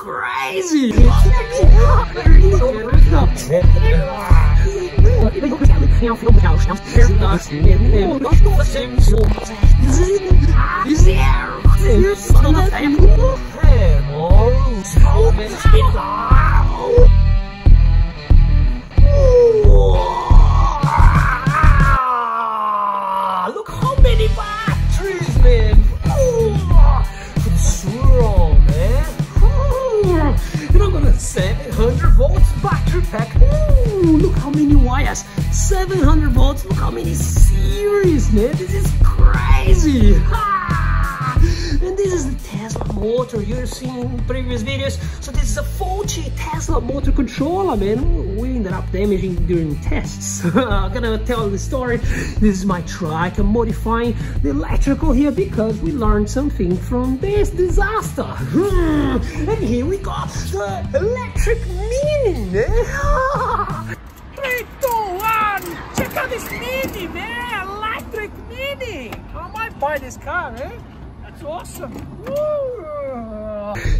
crazy! Look how many batteries, man! And I'm gonna 700 volts battery pack. Ooh, look how many wires. 700 volts. Look how many series, man. This is crazy. Ah! And this is the Tesla motor you've seen in previous videos. So this is a faulty Tesla motor controller, man. We ended up damaging during tests. I'm gonna tell the story. This is my truck. I'm modifying the electrical here because we learned something from this disaster. And here we got the electric Mini. Three, two, one. Check out this Mini, man. Electric Mini. I might buy this car, eh? That's awesome. Woo.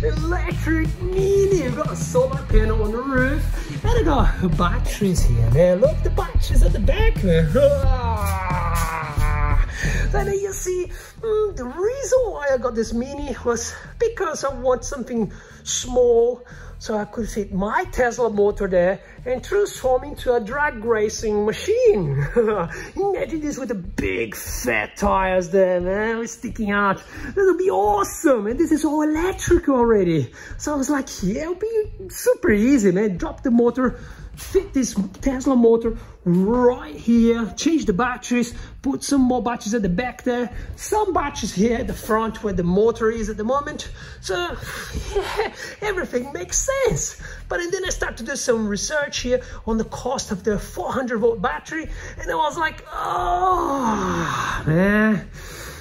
Electric Mini. I've got a solar panel on the roof, and I got batteries here, man. Look, the batteries at the back, man. Then you see, the reason why I got this Mini was because I want something small, so I could fit my Tesla motor there and transform into a drag racing machine. Imagine this with the big fat tires there, man, sticking out. That'll be awesome. And this is all electric already. So I was like, yeah, it'll be super easy, man. Drop the motor, fit this Tesla motor right here, change the batteries, put some more batteries at the back there, some batteries here at the front where the motor is at the moment. So yeah, everything makes sense. But and then I start to do some research here on the cost of the 400 volt battery, and I was like, oh man,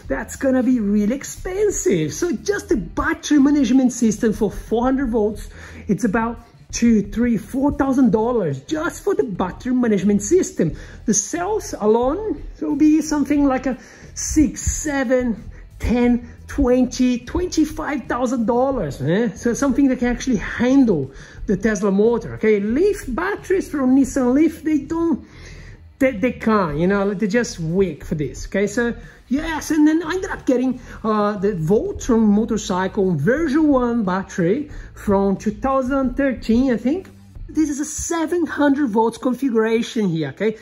that's gonna be really expensive. So just the battery management system for 400 volts, it's about $2,000, $3,000, $4,000 just for the battery management system. The cells alone, so it'll be something like a $6,000, $7,000, $10,000, $20,000, $25,000, eh? So something that can actually handle the Tesla motor. Okay, Leaf batteries from Nissan Leaf, they can't, you know, they're just weak for this. Okay, so yes, and then I ended up getting the Voltron motorcycle version 1 battery from 2013, I think. This is a 700 volts configuration here, okay?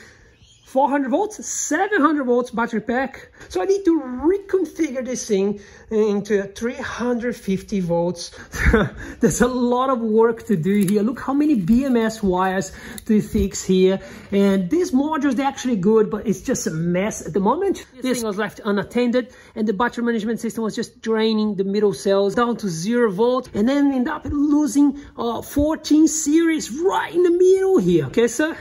400 volts, 700 volts battery pack. So I need to reconfigure this thing into 350 volts. There's a lot of work to do here. Look how many BMS wires to fix here. And these modules, they're actually good, but it's just a mess at the moment. This thing was left unattended, and the battery management system was just draining the middle cells down to 0 volt, and then end up losing 14 series right in the middle here, okay, sir?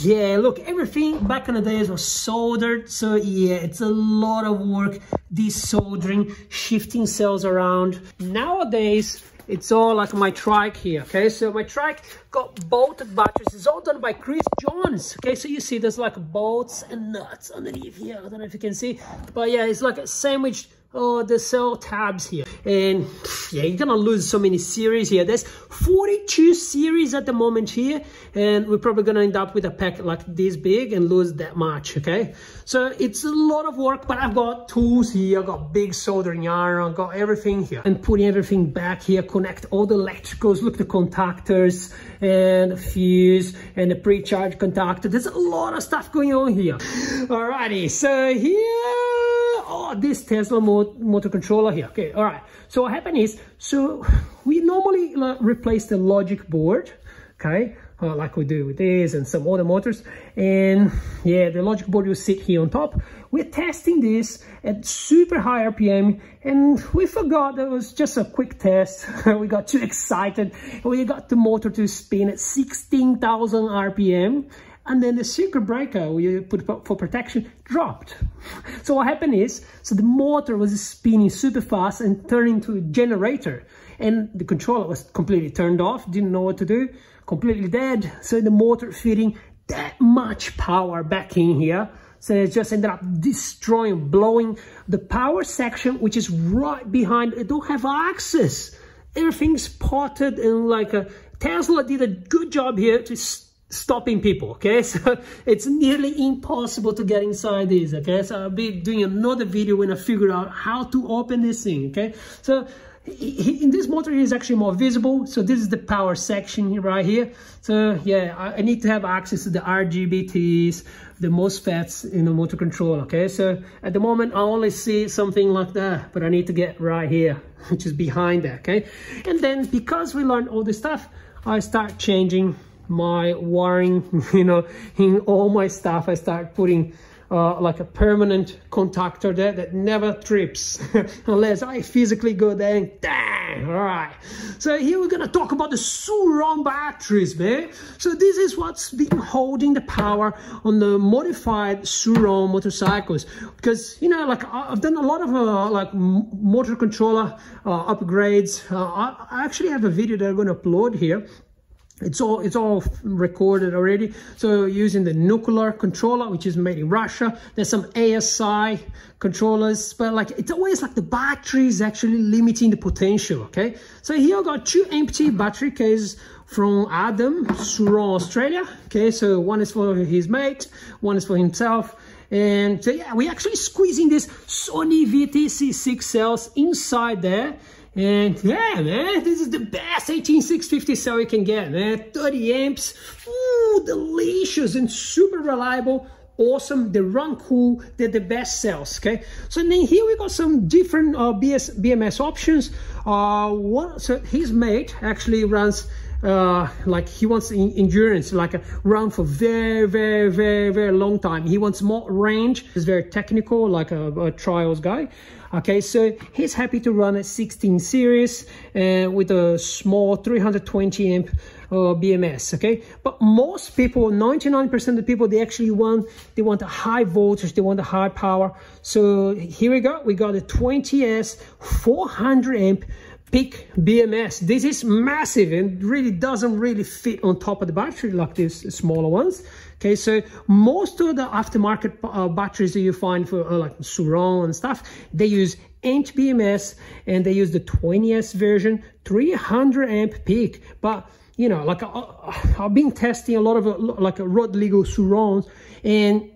Yeah, look, everything back in the days was soldered, so yeah, it's a lot of work desoldering, shifting cells around. Nowadays, it's all like my trike here, okay? So my trike got bolted batteries. It's all done by Chris Johns, okay? So you see there's like bolts and nuts underneath here. I don't know if you can see, but yeah, it's like a sandwich. Oh, the cell tabs here, and yeah, you're gonna lose so many series here. There's 42 series at the moment here, and we're probably gonna end up with a pack like this big and lose that much, okay? So it's a lot of work, but I've got tools here, I've got big soldering iron, I've got everything here, and putting everything back here, connect all the electricals, look, the contactors and the fuse and the pre-charge contactor. There's a lot of stuff going on here. Alrighty, so here, oh, this Tesla motor controller here. Okay, all right. So what happened is, so we normally replace the logic board, okay, like we do with this and some other motors. And yeah, the logic board will sit here on top. We're testing this at super high RPM, and we forgot that it was just a quick test. We got too excited. We got the motor to spin at 16,000 RPM. And then the circuit breaker we put for protection dropped. So what happened is, so the motor was spinning super fast and turning to a generator, and the controller was completely turned off, didn't know what to do, completely dead. So the motor feeding that much power back in here, so it just ended up blowing the power section, which is right behind. I don't have access. everything's potted, and like a Tesla did a good job here to stopping people, okay? So it's nearly impossible to get inside this, okay? So I'll be doing another video when I figure out how to open this thing, okay? So in this motor is actually more visible. So this is the power section right here. So yeah, I need to have access to the RGBTs, the MOSFETs in the motor controller, okay? So at the moment I only see something like that, but I need to get right here, which is behind that, okay? And then because we learned all this stuff, I start changing my wiring, you know, in all my stuff. I start putting like a permanent contactor there that never trips unless I physically go there and dang. All right, so here we're gonna talk about the Sur-Ron batteries, man. So this is what's been holding the power on the modified Sur-Ron motorcycles, because, you know, like I've done a lot of like motor controller upgrades. I actually have a video that I'm gonna upload here. It's all recorded already. So using the nuclear controller, which is made in Russia, there's some ASI controllers, but like it's always like the battery is actually limiting the potential, okay? So here I got two empty battery cases from Adam Sur-Ron Australia, okay? So one is for his mate, one is for himself. And so yeah, we're actually squeezing this Sony VTC6 cells inside there. And yeah, man, this is the best 18650 cell you can get, man. 30 amps, ooh, delicious and super reliable, awesome. They run cool, they're the best cells, okay? So then here we got some different BMS options. So his mate actually runs, like he wants endurance, like a run for very, very, very long time. He wants more range. He's very technical, like a trials guy. Okay, so he's happy to run a 16 series with a small 320 amp BMS, okay? But most people, 99% of the people, they want a high voltage, they want a high power. So here we go. We got the 20S 400 amp big BMS. This is massive and really doesn't really fit on top of the battery like these smaller ones. Okay, so most of the aftermarket batteries that you find for like Sur-Ron and stuff, they use 8 BMS and they use the 20S version, 300 amp peak. But you know, like I've been testing a lot of like road legal Sur-Rons, and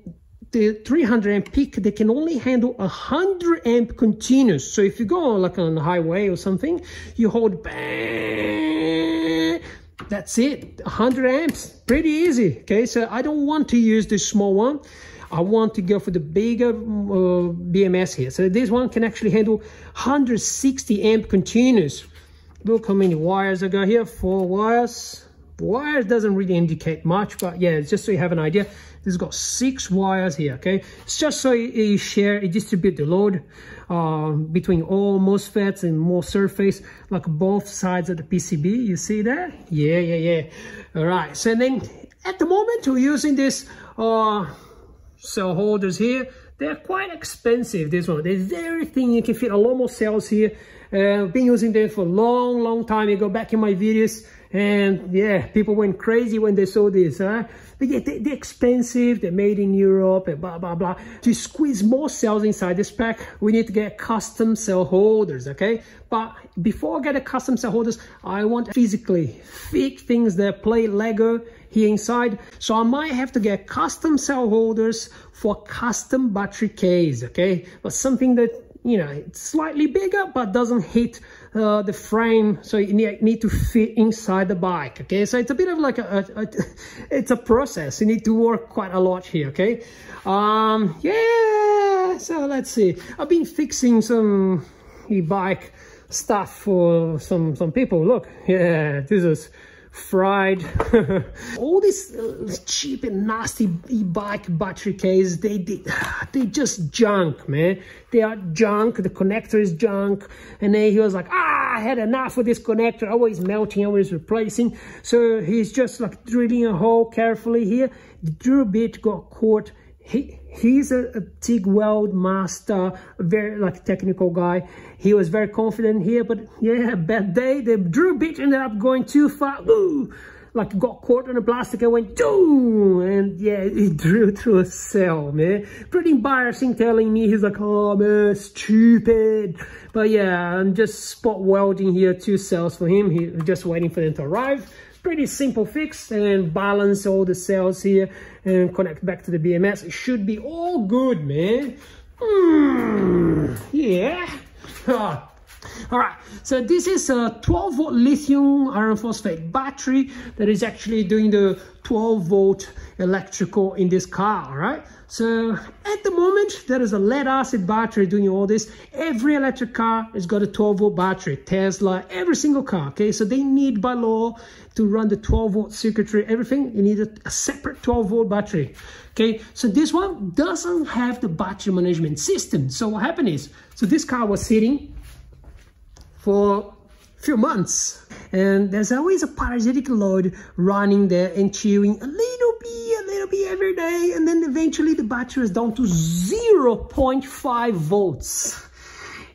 the 300 amp peak, they can only handle 100 amp continuous. So if you go on like on the highway or something, you hold bang, that's it, 100 amps, pretty easy, okay? So I don't want to use this small one. I want to go for the bigger BMS here. So this one can actually handle 160 amp continuous. Look how many wires I got here, 4 wires. Wires doesn't really indicate much, but yeah, just so you have an idea, this has got 6 wires here, okay? It's just so you share, you distribute the load between all MOSFETs and more surface, like both sides of the PCB, you see that? Yeah. All right, so then at the moment we're using this cell holders here. They're quite expensive, this one. There's very thin, you can fit a lot more cells here. I've been using them for a long time. You go back in my videos, and yeah, people went crazy when they saw this, huh? But yeah, they're expensive, they're made in Europe and blah blah blah. To squeeze more cells inside this pack, we need to get custom cell holders, okay? But before I get a custom cell holders, I want to physically fit things that play Lego here inside. So I might have to get custom cell holders for custom battery case, okay? But something that, you know, it's slightly bigger but doesn't hit the frame, so you need to fit inside the bike, okay? So it's a bit of like it's a process. You need to work quite a lot here, okay? Yeah, so let's see. I've been fixing some e-bike stuff for some people. Look, yeah, this is fried. All these cheap and nasty e-bike battery cases, they just junk, man. They are junk. The connector is junk. And then he was like, I had enough of this connector, always melting, always replacing. So he's just like drilling a hole carefully here. The drill bit got caught. He's a TIG weld master, very like technical guy. He was very confident here, but yeah, bad day. The drill bit ended up going too far. Ooh, like got caught in a plastic and went doo, and yeah, it drew through a cell, man. Pretty embarrassing telling me. He's like, oh man, stupid. But yeah, I'm just spot welding here 2 cells for him. He's just waiting for them to arrive. Pretty simple fix, and balance all the cells here and connect back to the BMS. It should be all good, man. Yeah. All right, so this is a 12-volt lithium iron phosphate battery that is actually doing the 12-volt electrical in this car, all right? So at the moment, there is a lead-acid battery doing all this. Every electric car has got a 12-volt battery. Tesla, every single car, okay? So they need, by law, to run the 12-volt circuitry, everything. You need a separate 12-volt battery, okay? So this one doesn't have the battery management system. So what happened is, so this car was sitting for a few months, and there's always a parasitic load running there and chewing a little bit every day, and then eventually the battery is down to 0.5 volts.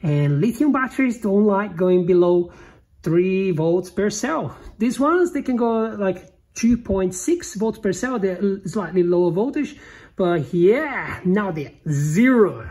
And lithium batteries don't like going below 3 volts per cell. These ones, they can go like 2.6 volts per cell, they're slightly lower voltage. But yeah, now they're 0.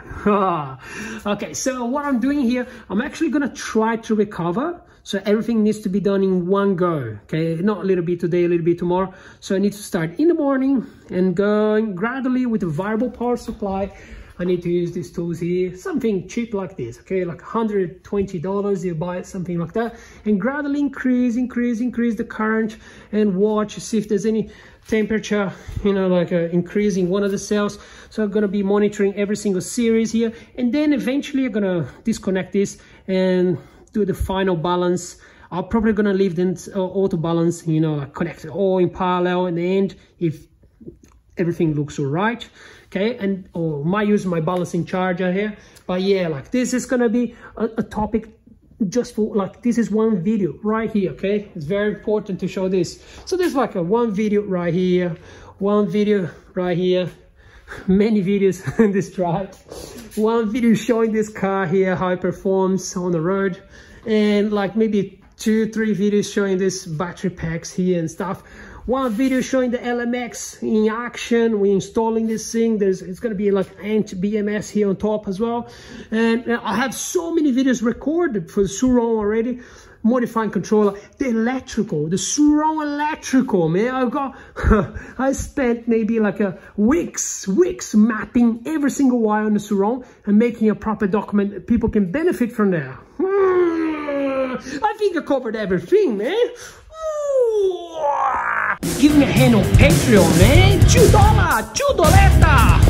Okay, so what I'm doing here, I'm actually going to try to recover. So everything needs to be done in one go. Okay, not a little bit today, a little bit tomorrow. So I need to start in the morning and going gradually with a variable power supply. I need to use these tools here, something cheap like this, okay, like $120, you buy it, something like that, and gradually increase the current and watch, see if there's any temperature, you know, like increasing one of the cells. So I'm going to be monitoring every single series here, and then eventually I'm going to disconnect this and do the final balance. I'm probably going to leave them auto balance, you know, like connect it all in parallel in the end if everything looks all right. Okay, and or might use my balancing charger here. But yeah, like this is gonna be a topic just for, like, this is one video right here, okay? It's very important to show this. So there's like a one video right here, one video right here, many videos in this drive, one video showing this car here, how it performs on the road, and like maybe 2-3 videos showing this battery packs here and stuff. One video showing the LMX in action. We're installing this thing. It's going to be like BMS here on top as well. And I have so many videos recorded for the Sur-Ron already. Modifying controller, the electrical, the Sur-Ron electrical, man. I've got, I spent maybe like a weeks mapping every single wire on the Sur-Ron and making a proper document that people can benefit from there. I think I covered everything, man. Give me a hand on Patreon, man. $2, $2.